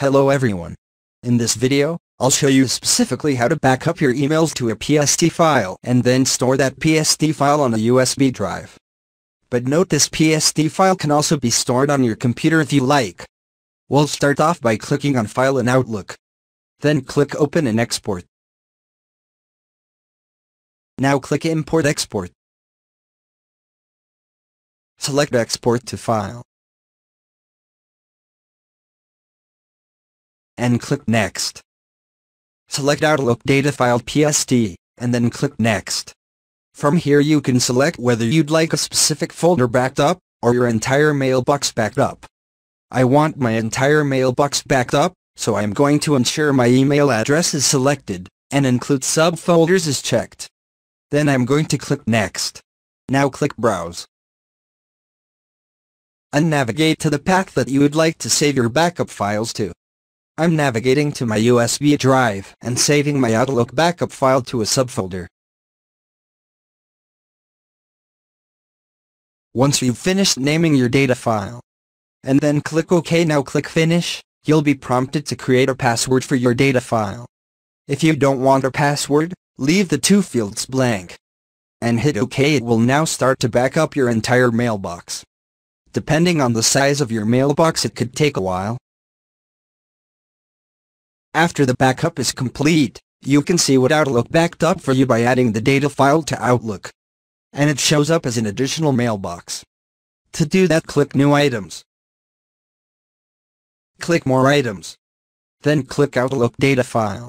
Hello everyone. In this video, I'll show you specifically how to back up your emails to a PST file and then store that PST file on a USB drive. But note, this PST file can also be stored on your computer if you like. We'll start off by clicking on File in Outlook. Then click Open and Export. Now click Import Export. Select Export to File. And click Next. Select Outlook Data File PST, and then click Next. From here you can select whether you'd like a specific folder backed up, or your entire mailbox backed up. I want my entire mailbox backed up, so I'm going to ensure my email address is selected, and include subfolders is checked. Then I'm going to click Next. Now click Browse. And navigate to the path that you would like to save your backup files to. I'm navigating to my USB drive and saving my Outlook backup file to a subfolder. Once you've finished naming your data file, and then click OK. Now click Finish, you'll be prompted to create a password for your data file. If you don't want a password, leave the two fields blank. And hit OK. It will now start to back up your entire mailbox. Depending on the size of your mailbox, it could take a while. After the backup is complete, you can see what Outlook backed up for you by adding the data file to Outlook. And it shows up as an additional mailbox. To do that, click New Items. Click More Items. Then click Outlook Data File.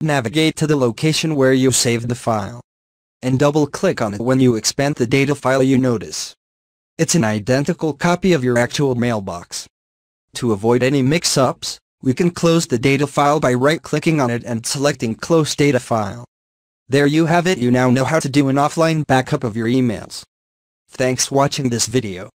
Navigate to the location where you saved the file. And double-click on it. When you expand the data file, you notice it's an identical copy of your actual mailbox. To avoid any mix-ups, we can close the data file by right-clicking on it and selecting Close Data File. There you have it. You now know how to do an offline backup of your emails. Thanks for watching this video.